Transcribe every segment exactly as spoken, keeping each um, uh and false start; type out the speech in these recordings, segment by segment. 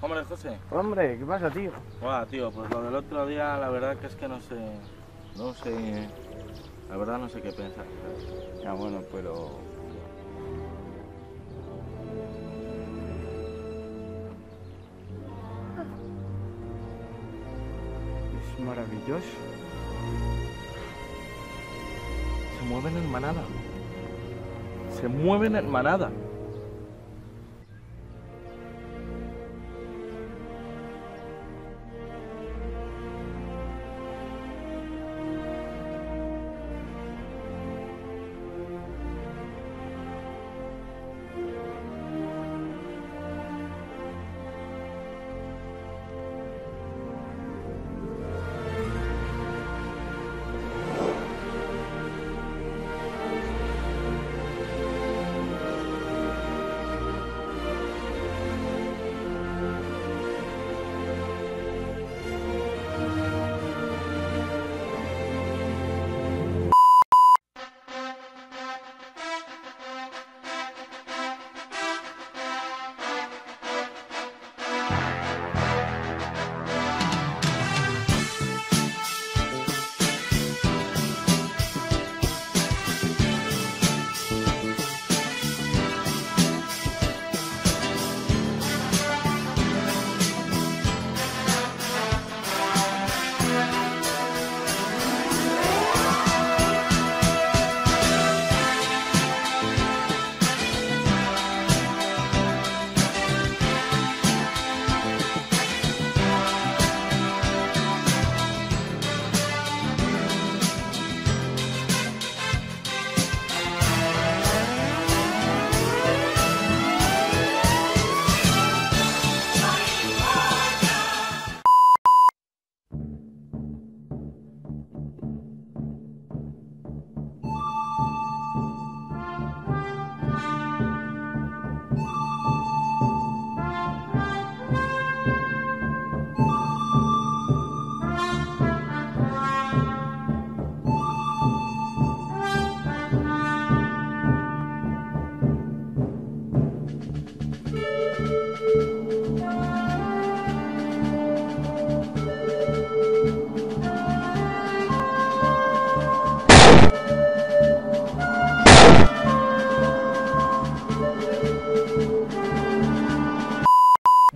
Hombre, José. Hombre, ¿qué pasa, tío? Buah, tío, pues lo del otro día, la verdad que es que no sé... No sé... La verdad no sé qué pensar. ¿Sabes? Ya, bueno, pero... Es maravilloso. Se mueven en manada. Se mueven en manada.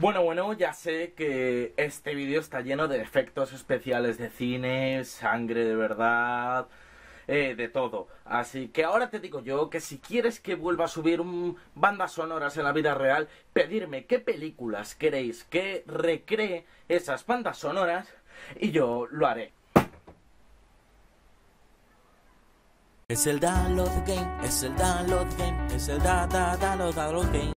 Bueno, bueno, ya sé que este vídeo está lleno de efectos especiales de cine, sangre de verdad, eh, de todo. Así que ahora te digo yo que si quieres que vuelva a subir un bandas sonoras en la vida real, pedirme qué películas queréis que recree esas bandas sonoras y yo lo haré. Es el Dowload Game, es el Dowload Game, es el da da da Dowload Game.